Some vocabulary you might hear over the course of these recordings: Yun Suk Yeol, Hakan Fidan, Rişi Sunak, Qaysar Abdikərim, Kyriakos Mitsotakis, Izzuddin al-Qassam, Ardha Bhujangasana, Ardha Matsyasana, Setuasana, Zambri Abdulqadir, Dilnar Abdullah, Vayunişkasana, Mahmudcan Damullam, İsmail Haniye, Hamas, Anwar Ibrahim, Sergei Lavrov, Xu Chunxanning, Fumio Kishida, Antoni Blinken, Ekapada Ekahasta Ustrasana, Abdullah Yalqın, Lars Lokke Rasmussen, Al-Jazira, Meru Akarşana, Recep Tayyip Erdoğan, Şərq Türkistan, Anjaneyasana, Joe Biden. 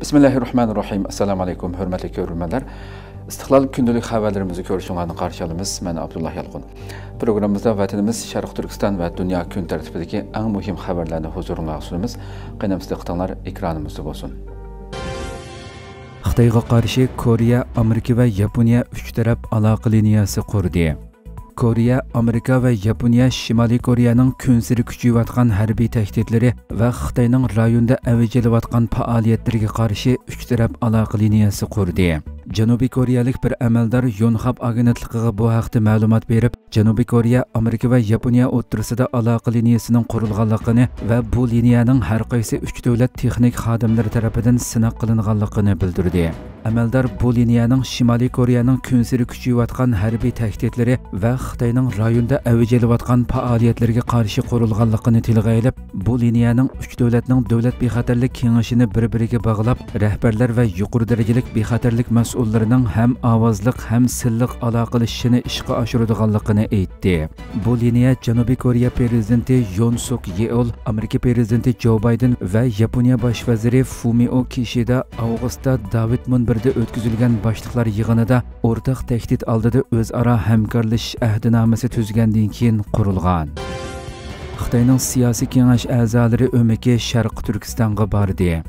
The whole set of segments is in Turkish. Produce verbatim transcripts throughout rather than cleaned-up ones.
Bismillahirrahmanirrahim. Assalamu alaykum, hörmətli görürmənlər. İstiqlal gündəlik xəbərlərimizi görüşünüzə qarşılayırıq. Mən Abdullah Yalqın. Proqramımızda vətənimiz Şərq Türkistan və dünya gün tərtibindəki ən mühim xəbərləri huzurunuza sunumuz. Qənimizdə qıtanlar ekranımızda olsun. Xitoyga qarshi Koreya, Amerika va Yaponiya üç taraf aloqa liniyasi qurdi. Koreya, Amerika va Yaponiya Shimoliy Koreyaning kunsiri kuchayotgan harbiy tehditlari va Xitoyning rayonda avj olayotgan faoliyatlariga qarshi üç taraf aloqa liniyasi qurdi. Janubiy Koreyalik bir amaldor Yun Suk Yeol agentligiga bu haqda ma'lumot berib, Janubiy Koreya, Amerika va Yaponiya o'rtasida aloqa liniyasining qurilganligini va bu liniyaning har qaysi üç davlat texnik xodimlari tomonidan sinab qilinganligini bildirdi. Amaldor bu liniyaning Shimoliy Koreyaning kunsiri kuchayotgan harbiy tehditlari va Xitoyning rayonda avj olayotgan faoliyatlariga qarshi qurilganligini tilga olib, bu liniyaning üç davlatning davlat bexatarlik kengashini bir-biriga bog'lab, rahbarlar va yuqori darajalik bexatarlik mas'ullarining hem avazlıq hem sillik alaqalışını işqa aşırıdığanlıqını eytti. Bu liniya Janubiy Koreya prezidenti Yun Suk Yeol, Amerika prezidenti Joe Biden ve Yaponiya baş vaziri Fumio Kishida avgustda David Munbirda ötküzülgən başlıqlar yığınıda ortaq tehdit aldıda özara həmkarlış əhdinamisi tüzgəndin kiyin qurulğan. Xitayning siyasi kengash əzaları ömeki Şərq Türkistan'a bardi.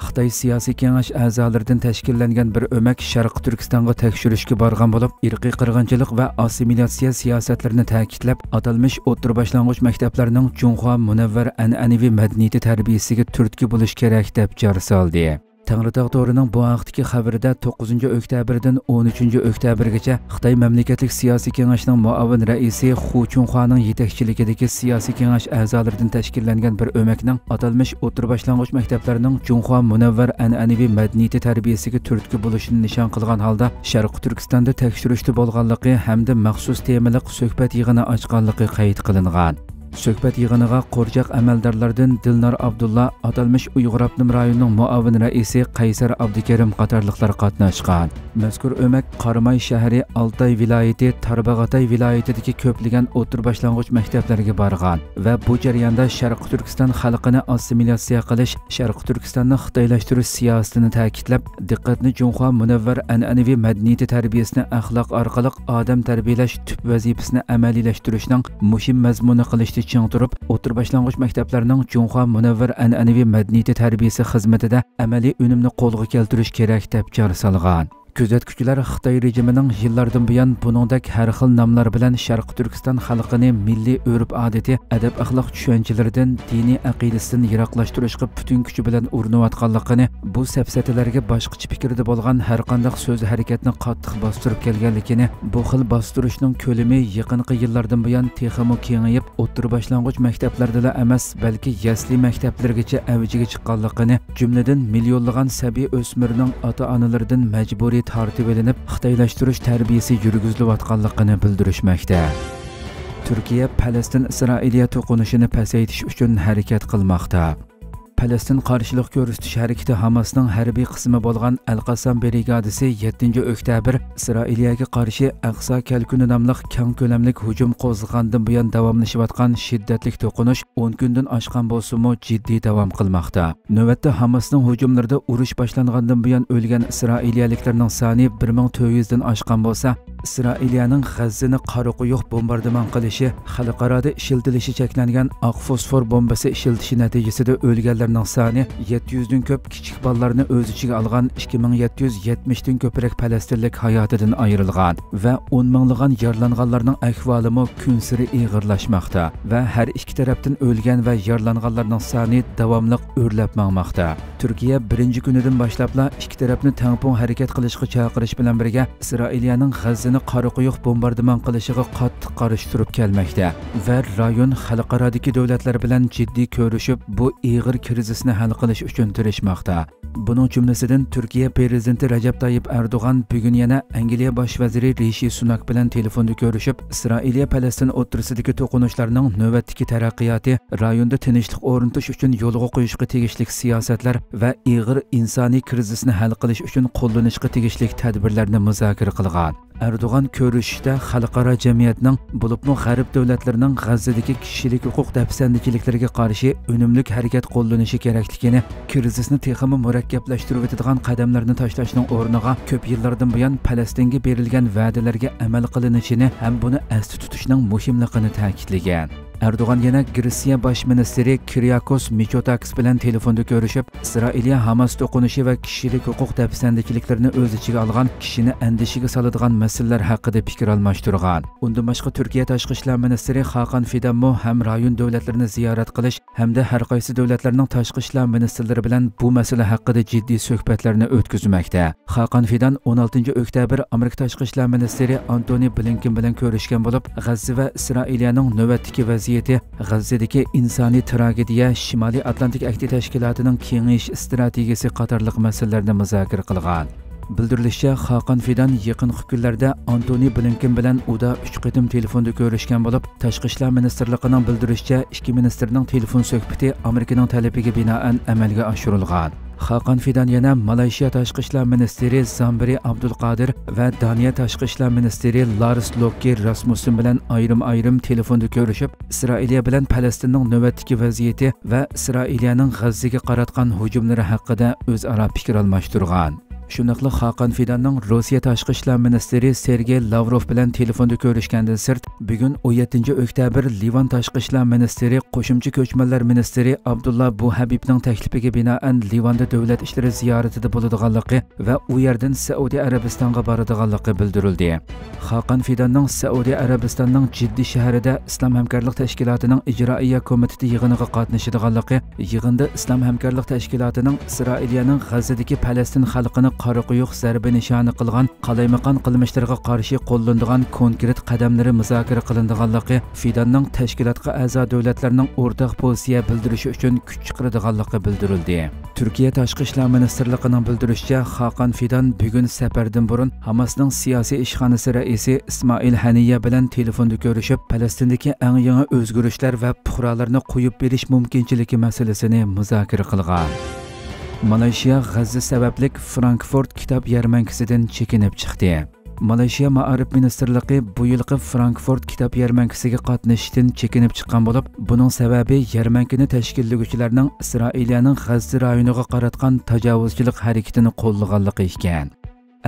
Xitoy siyasi kengash a'zolaridan tashkillangan bir o'mak Sharq Turkistonga tekshirishga borgan bo'lib, irqiy qirg'inchilik va assimilyatsiya siyosatlarini ta'kidlab, atalmish o'rta boshlang'ich maktablarining Junxo munavvar an'anaviy madaniyati tarbiyasiga turtki bo'lish kerak deb jar soldi. Tangritog' to'rining bu vaqtdagi xabarida to'qqizinchi oktyabrdan o'n uchinchi oktyabrgacha Xitoy mamlakatlik siyosiy kengashining muavin raisi Xu Chunxanning yetakchiligidagi siyosiy kengash a'zolaridan tashkillangan bir o'makning atalmish o'rta boshlang'ich maktablarining Junxo munavvar an'anaviy madaniyati tarbiyasiga turtki bo'lishini nishon qilgan holda Sharq Turkistonda tekshirishda bo'lganligi hamda maxsus temalik suhbat yig'ini ochganligi qayd qilingan. Söhbət yığınığa qorjaq əməldarlardan Dilnar Abdullah, atalmış Uyğur Abdum rayonunun muavin rəisi Qaysar Abdikərim qatarlıqlar qatnaşqan. Məzkur ömək Qarmay şəhəri, Altay vilayəti, Tarbağatay vilayətidəki köplügən otur başlanğıç məktəblərə barğan və bu cəriyanda Şərq Türkistan xalqını assimilyasiya qilish, Şərq Türkistanni xitaylaştirish siyosatini ta'kidlab, diqqatni Junxo munavvar an'anaviy madaniyati tarbiyasini axloq orqali odam tarbiyalash tub vazifasini amaliylashtirishning muhim mazmuni qilishdi. Çin turib, o'tir boshlang'ich maktablarning Junxo munavvar an'anaviy madaniyati tarbiyasi xizmatida amaliy unumni qo'lga keltirish kerak deb jar solgan. Kuzatuvchilar Xitoy rejimining yillardan buyon buningdek har xil nomlar bilan Sharq Turkiston xalqini milliy urf-odati, adab-axloq tushunchalaridan, diniy aqidasidan yiroqlashtirishga butun kuchi bilan urinayotganligini, bu safsatalarga boshqacha fikrda bo'lgan har qanday so'z harakatni qattiq bostirib kelganligini, bu xil bostirishning ko'lami yaqinqi yillardan buyon texmo kengayib, o'tir boshlang'ich maktablarda emas, balki yasli maktablargacha avjiga chiqqanligini, jumladan millionlagan sabiy o'smirning ota-onalaridan majburiy tartib elinib, xitaylashtirish tarbiyasi yurgiziliyotganligini bildirishmoqda. Turkiya Falastin-İsrailiya to'qunishini pasaytirish uchun harakat qilmoqda. Falastin qarshilik ko'rsatish harakati Hamasning harbiy qismi bo'lgan Al-Qassam brigadasi yettinchi oktyabr Isroiliyaga qarshi Aqsa Kalkuni nomli keng ko'lamli hujum qo'zg'agandan buyon davomlashayotgan shiddatli to'qinish o'n kundan oshgan bo'lsa-mu jiddiy davom qilmoqda. Navbatda Hamasning hujumlarida urush boshlangandan buyon o'lgan Isroiliyaliklarning soni bir ming to'rt yuz dan oshgan bo'lsa, Isroiliyaning G'azzani qoraquyoq bombardimon qilishi, xalqaroda ishiltilishi cheklangan oq fosfor bombasi ishiltishi natijasida o'lgan soni yetti yuzdan ko'p kichik bolalarni o'z ichiga olgan ikki ming yetti yuz yetmish dan ko'proq Falastinlik hayotidan ayrilgan va o'n minglagan yaralanganlarning ahvoli kun sari og'irlashmoqda va har ikki tarafdan o'lgan va yaralanganlarning soni davomli o'rlab bormoqda. Turkiya birinchi kunidan boshlabla ikki tarafni tangpon harakat qilishga chaqirish bilan birga Isroiliyaning G'azzani qoraquyoq bombardimon qilishiga qattiq qarshi turib kelmoqda va rayon xalqarodagi davlatlar bilan jiddiy ko'rishib, bu og'ir krizisini hal qilish uchun tirishmoqda. Buning jumlasidan Turkiya prezidenti Recep Tayyip Erdoğan bugun yana Angliya bosh vaziri Rişi Sunak bilan telefonda ko'rishib, Isroiliya Falastin o'rtasidagi to'qinishlarning navbatdagi taraqqiyoti, rayonda tinchlik o'rnatish uchun yo'lga qo'yishga tegishli siyosatlar va og'ir insoniy krizisini hal qilish uchun qo'llanishga tegishli tadbirlarni muzokara qilgan. Erdoğan körüşdə xalqara cəmiyyətinin, bulubmu xərib dövlətlərinin Qazzadakı kişilik hüquq dəfsəndikiliklərə qarşı önümlük hərəkət qollanışı kerakligini, krizisini teximi mürəkkəbləşdirib etilən qədəmlərini taşlaşının orniga köp yıllardan buyan Palestinga berilgan va'dalarga amal qilinishini ham buni asli tutishning muhimligini ta'kidlagan. Erdoğan yana Grisiya baş ministri Kyriakos Mitsotakis bilan telefonda görüşüp, İsrailiya Hamas toqunuşu ve kişilik hukuk depsendikiliklerini öz içiga alğan, kişini endişiga salıdığan meseleler hakkında fikir almashturğan. Undan başqa Türkiye Tashqi İşlar ministri Hakan Fidan mu hem rayon devletlerini ziyaret qilish, hem de her qaysi devletlerinin Tashqi İşlar ministrleri bilan bu mesele hakkında ciddi söhbetlerini ötküzmekte. Hakan Fidan on oltinchi oktyabr Amerika Tashqi İşlar ministri Antoni Blinken bilan görüşken bolup, G'azza ve İsrailiyaning növbətdiki vaziyati G'azzadagi insoniy tragediya, Shimoliy Atlantik Ahdi Tashkilotining kengayish strategiyasi qatorliq masalalarni muzokara qilgan. Bildirilishicha, Hakan Fidan yaqinqi kunlarda Antoni Blinken bilan uda uch qatim telefonda ko'rishgan bo'lib, Tashqi ishlar ministrligining bildirishicha, ikki ministrning telefon suhbati Amerikaning talabiga binoan amalga oshirilgan. Hakan Fidan yana Malaysiya Tashqi İşler Ministeri Zambri Abdulqadir ve Daniya Tashqi İşler Ministeri Lars Lokke Rasmussen bilan ayrım-ayrım telefonda görüşüp, İsrailiya bilan Palestinning növbətdiki vaziyeti ve İsrailiyaning G'azzaga qaratgan hücumları hakkında o'zaro fikir almashtirgan. Shunaqli Hakan Fidanning Rossiya Tashqi İşler Ministeri Sergei Lavrov bilan telefonda ko'rishgandan sirt, bugun o'n yettinchi oktyabr Livan Tashqi İşler Ministeri Qo'shimcha Ko'chmanlar Ministeri Abdullah bu Habibning taklifiga binoan Livanda davlat ishlari ziyoratida bo'ladiganligi va u yerdan Saudiya Arabistonga boradiganligi bildirildi. Hakan Fidanning Saudiya Arabistonining Jidda shahrida Islom hamkorlik tashkilotining ijroiya komiteti yig'iniga qatnashadiganligi, yig'inda Islom hamkorlik tashkilotining Isroiliyaning G'azzadagi Falastin xalqini qora quyuq zarba nishoni qilgan qalaymiqon qilmishlarga qarshi qo'llanilgan konkret qadamlari muzokara qilinganligi, Fidanning tashkilotga a'zo davlatlarning o'rtaq pozitsiya bildirishi uchun kuch chiqaradiganligi bildirildi. Turkiya Tashqi ishlar ministrligining bildirishicha, Hakan Fidan bugun safardan burun Hamasning siyosiy ishxonasi raisi İsmail Haniye bilan telefonda ko'rishib, Palestindagi eng yangi o'zgarishlar va puhralarni qo'yib berish mumkinchiligi masalasini muzokara qilgan. Malaysiya G'azza sabablik Frankfurt kitob yarmankisidan chekinib chiqdi. Malaysiya Ma'arif ministrligi bu yilgi Frankfurt kitob yarmankisiga qatnashishdan chekinib chiqqan bo'lib, buning sababi yarmankini tashkillovchilarning Isroiliyaning G'azza rayoniga qaratgan tajovuzchilik harakatini qo'llaganligi ekan.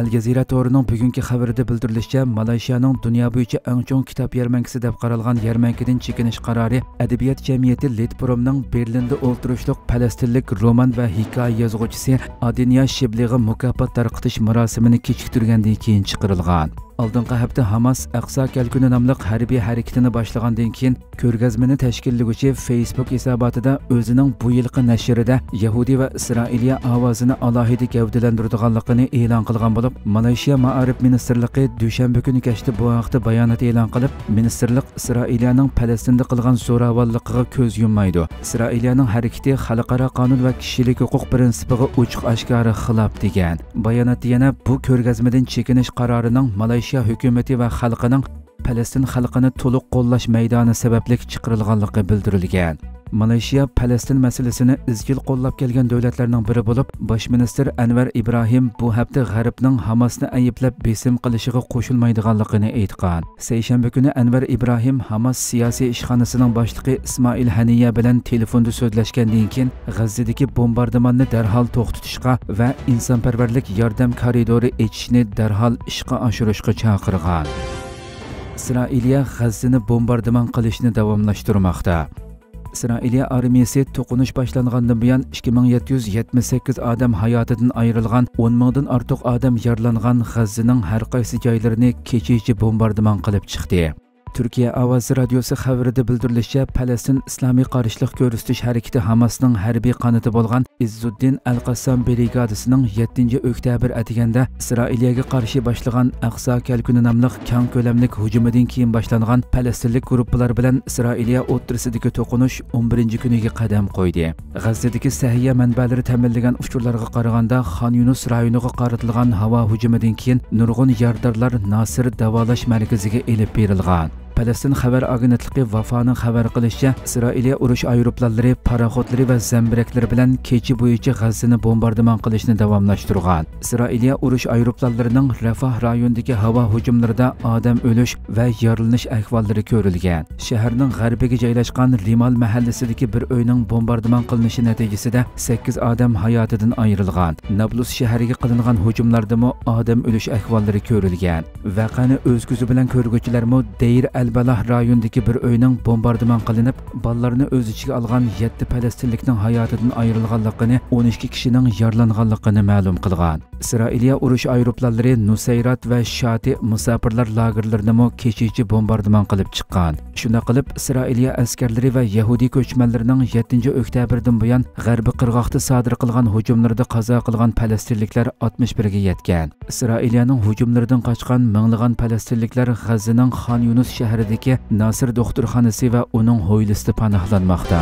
Al-Jazira to'rining bugungi xabarida bildirilishicha, Malaysiyaning dunyo bo'yicha eng chong kitob yarmankisi deb qaralgan yarmankidan chekinish qarori adabiyot jamiyati Litpromning Berlinda o'ltirishliq Falastinlik roman va hikoya yozuvchisi Adiniya Shiblig'i mukofot tarqitish marosimini kechiktirgandan keyin chiqarilgan. Oldingi hafta Hamas Aqsa Kalkuni nomli harbiy harakatini boshlagandan keyin ko'rgazmani tashkillovchi Facebook hisobotida o'zining bu yilgi nashrida Yahudi va Isroiliya ovozini alohida gavdalantirganligini e'lon qilgan bo'lib, Malaysiya Ma'arif ministrligi dushanba kuni kechda bu haqda bayonot e'lon qilib, ministrlik Isroiliyaning Falastinda qilgan zo'ravonligiga ko'z yummaydi. Isroiliyaning harakati xalqaro qonun va kishilik huquq prinsipiga ochiq-oshkora xilof degan. Bayonotda yana bu ko'rgazmadan chekinish qarorining Malaysiya hükümeti ve xalqining Palestin xalqini to'liq qo'llash maydoni sababli chiqarilganligi bildirilgan. Malaysiya Palestin meselesini izchil qo'llab kelgan davlatlarning biri bo'lib, bosh minister Anwar Ibrahim bu hafta G'arbning Hamasni ayblab besim qilishiga qo'shilmaydiganligini aytgan. Seshanba kuni Anwar Ibrahim Hamas siyosiy ishxonasining boshlig'i İsmail Haniye bilan telefonda so'zlashgandan keyin G'azzadagi bombardimonni darhol to'xtatishga va insonparvarlik yordam koridori ochishni darhol ishga oshirishga chaqirgan. Isroiliya G'azzani bombardimon qilishni davomlashtirmoqda. İsrailiya armiyasi to'qinish boshlangandan buyon ikki ming yetti yuz yetmish sakkiz odam hayotidan ayrilgan, o'n mingdan ortiq odam yaralangan G'azzaning har qaysi joylarini kecha-kecha bombardimon qilib chiqdi. Türkiye Ovozi radiosi xabarida bildirilishicha, Falastin islomiy qarshilik ko'rsatish harakati Hamasning harbiy qanoti bo'lgan Izzuddin al-Qassam brigadasining yettinchi oktyabr atiganda Isroiliyaga qarshi boshlagan Aqsa Kalkuni nomli keng ko'lamli hujumidan keyin boshlangan Falastinlik guruhlar bilan Isroiliya o'rtasidagi to'qinish o'n birinchi kuniga qadam qo'ydi. G'azzadagi sahiya manbalari ta'minlagan uchurlarga qaraganda, Xon Yunus rayoniga qaratilgan havo hujumidan keyin nurg'un yordamlar Nasir davolash markaziga elib berilgan. Palestin xəbər agentliyi Vafa'nın xəbər qilishçə, İsrailiya uruş ayroplanları, paraxotları və zəmbirəkləri bilan keçi boyunca Qəzzəni bombardıman qilishni davomlashtirgan. İsrailiya uruş ayroplanlarının Rafah rayonidagi hava hujumlarida odam o'lish və yaralanish ahvollari ko'rilgan. Shaharning g'arbiga joylashgan Rimal mahallasidagi bir uyning bombardıman qilinishi natijasida sekiz odam hayotidan ayrilgan. Nablus shahriga qilingan hujumlardami odam o'lish ahvollari ko'rilgan. Vaqani o'z ko'zi bilan ko'rguvchilarmi Deyr Elbalah rayonidagi bir uyning bombardıman qilinib, ballarını o'z ichiga algan yetti Palestinlikning hayotidan ayrilganligini, on iki kishining yaralanganligini ma'lum qilgan. İsrailiya urush ayroplanlari Nusayrat va Shati musafirlar lagerlarini kechichi bombardıman qilib chiqqan. Shunda qilib İsrailiya askarlari va Yahudi ko'chmanlarining yettinchi oktyabrdan buyon g'arbiy qirg'oqda sodir qilgan hujumlarda qazo qilgan Palestinliklar oltmish birga yetgan. İsrailiyaning hujumlaridan qochgan minglab Palestinliklar G'azzaning Xan Yunus shahridagi Nasir doktorxonasi va uning hoylisida panahlanmoqda.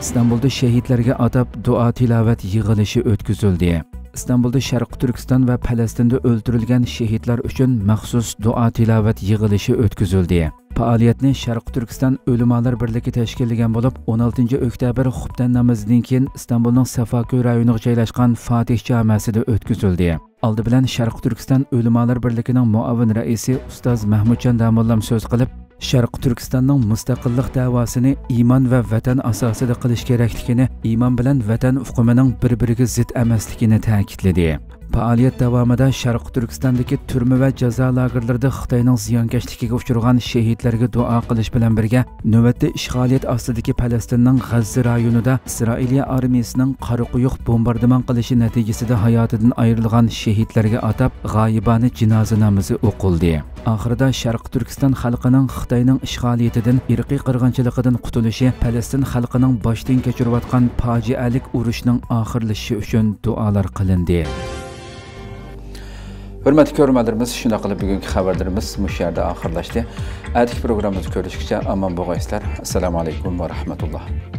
İstanbulda shahidlarga atab duo tilovat yig'ilishi o'tkazildi. İstanbul'da Şərqi Türkistan və Palestin'de öldürülgən şehitler üçün məxsus dua tilavət yığılışı ötküzüldü. Fəaliyyətini Şərqi Türkistan Ölümalar Birliği təşkil edən olub, on altıncı oktyabr xubdan namazından keyin İstanbul'un Safaköy rayoniga joylashgan Fatih camiasida ötküzüldü. Aldı bilan Şərqi Türkistan Ölümalar Birliği'nin muavin rəisi Ustaz Mahmudcan Damullam söz qilib, Şərqi Türkistan'ın müstəqillik davasını iman və vətən asasıda qilish kerakligini, iman bilan vətən ufqumining bir-biriga zid emasligini ta'kidladi. Faaliyet davomida Şərqi Türkistan'daki türmə və cəza lagerlərində Xitayning ziyankeşligiga uçurğan şehitlərə dua qilish bilan birga, növbətdə işğaliyet astidagi Palestinning G'azza rayonida İsrailiya armiyasining Qaraquyuq bombardiman qilishi natijasida hayotidan ayrilgan şehitlərə atab g'oyibona jinoza namozi o'qildi. Oxirida Şərqi Türkistan xalqining Xitayning işğaliyetidan, irqiy qirg'inchiligidan qutulishi, Palestin xalqining boshdan kechirayotgan fojialik urushning oxirlashishi uchun duolar qilindi. Hürmetli görmelerimiz, şuna kadar bugünkü haberlerimiz müşahede ahırlaştı. Erteki programımızı görüşürüz. Aman boğazlar. Esselamu Aleyküm ve Rahmetullah.